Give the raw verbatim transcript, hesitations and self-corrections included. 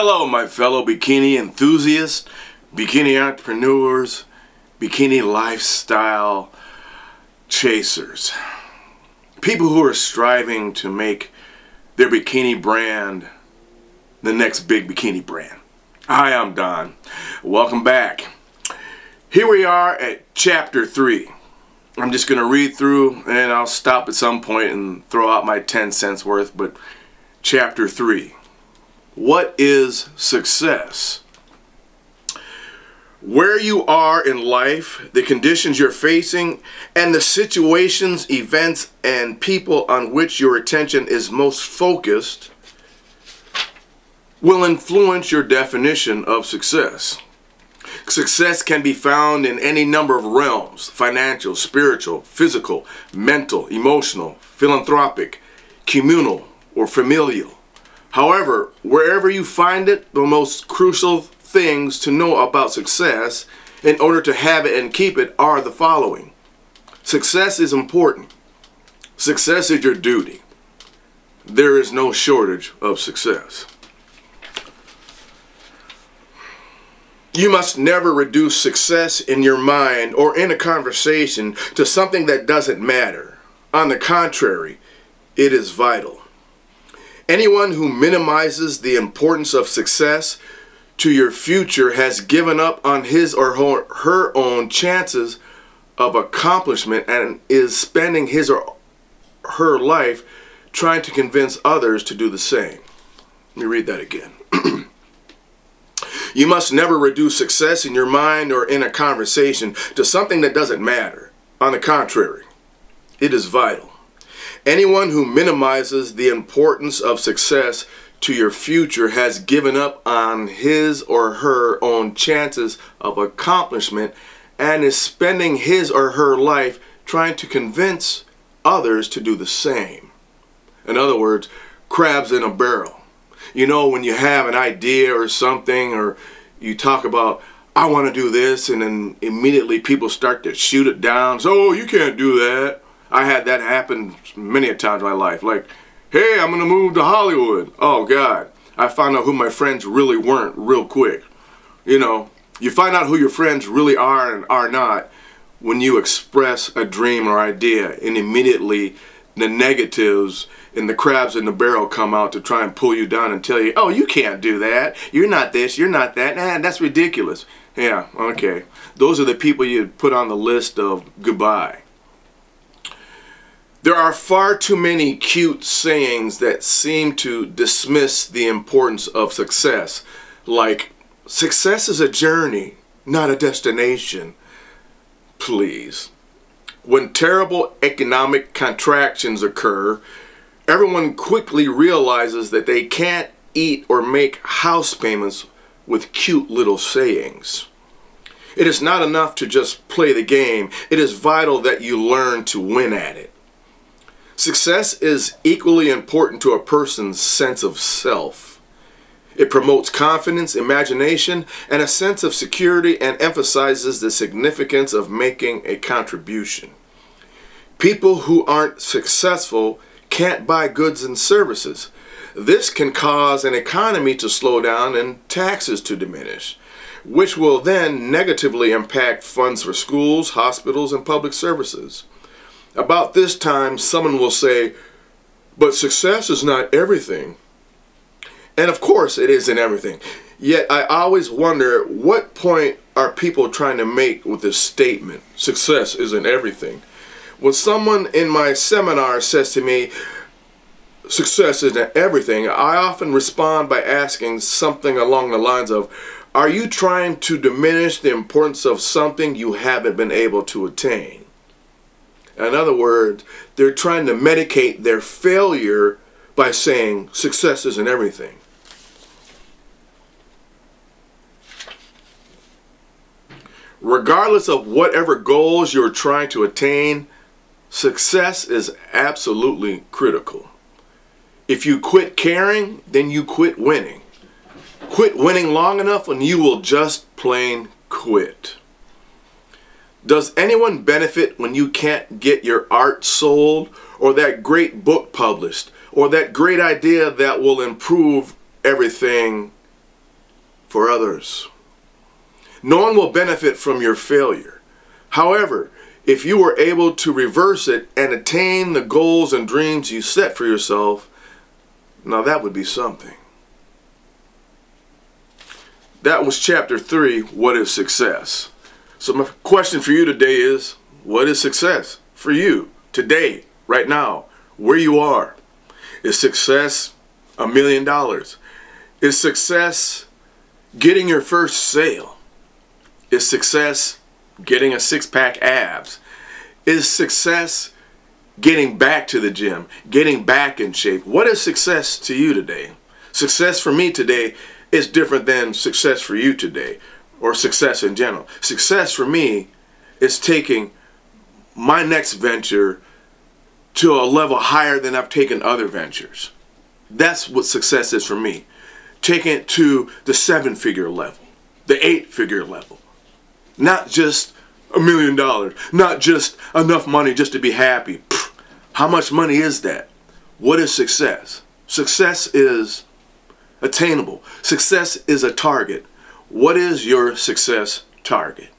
Hello, my fellow bikini enthusiasts, bikini entrepreneurs, bikini lifestyle chasers. People who are striving to make their bikini brand the next big bikini brand. Hi, I'm Don. Welcome back. Here we are at chapter three. I'm just going to read through and I'll stop at some point and throw out my ten cents worth, but chapter three. What is success? Where you are in life, the conditions you're facing, and the situations, events, and people on which your attention is most focused will influence your definition of success. Success can be found in any number of realms: financial, spiritual, physical, mental, emotional, philanthropic, communal, or familial. However, wherever you find it, the most crucial things to know about success in order to have it and keep it are the following. Success is important. Success is your duty. There is no shortage of success. You must never reduce success in your mind or in a conversation to something that doesn't matter. On the contrary, it is vital. Anyone who minimizes the importance of success to your future has given up on his or her own chances of accomplishment and is spending his or her life trying to convince others to do the same. Let me read that again. You must never reduce success in your mind or in a conversation to something that doesn't matter. On the contrary, it is vital. Anyone who minimizes the importance of success to your future has given up on his or her own chances of accomplishment and is spending his or her life trying to convince others to do the same. In other words, crabs in a barrel. You know, when you have an idea or something, or you talk about, I want to do this, and then immediately people start to shoot it down. So, oh, you can't do that. I had that happen many a times in my life. Like, hey, I'm going to move to Hollywood. Oh, God. I found out who my friends really weren't real quick. You know, you find out who your friends really are and are not when you express a dream or idea, and immediately the negatives and the crabs in the barrel come out to try and pull you down and tell you, oh, you can't do that. You're not this. You're not that. Nah, that's ridiculous. Yeah, okay. Those are the people you put on the list of goodbye. There are far too many cute sayings that seem to dismiss the importance of success. Like, success is a journey, not a destination. Please. When terrible economic contractions occur, everyone quickly realizes that they can't eat or make house payments with cute little sayings. It is not enough to just play the game. It is vital that you learn to win at it. Success is equally important to a person's sense of self. It promotes confidence, imagination, and a sense of security, and emphasizes the significance of making a contribution. People who aren't successful can't buy goods and services. This can cause an economy to slow down and taxes to diminish, which will then negatively impact funds for schools, hospitals, and public services. About this time, someone will say, but success is not everything. And of course it isn't everything. Yet I always wonder, what point are people trying to make with this statement, success isn't everything? When someone in my seminar says to me, success isn't everything, I often respond by asking something along the lines of, are you trying to diminish the importance of something you haven't been able to attain? In other words, they're trying to medicate their failure by saying success isn't everything. Regardless of whatever goals you're trying to attain, success is absolutely critical. If you quit caring, then you quit winning. Quit winning long enough and you will just plain quit. Does anyone benefit when you can't get your art sold, or that great book published, or that great idea that will improve everything for others. No one will benefit from your failure. However, if you were able to reverse it and attain the goals and dreams you set for yourself, now that would be something. That was chapter three, what is success? So my question for you today is, what is success for you today, right now, where you are? Is success a million dollars? Is success getting your first sale? Is success getting a six-pack abs? Is success getting back to the gym, getting back in shape? What is success to you today? Success for me today is different than success for you today, or success in general. Success for me is taking my next venture to a level higher than I've taken other ventures. That's what success is for me. Taking it to the seven-figure level, the eight-figure level. Not just a million dollars, not just enough money just to be happy. Pfft, how much money is that? What is success? Success is attainable. Success is a target. What is your success target?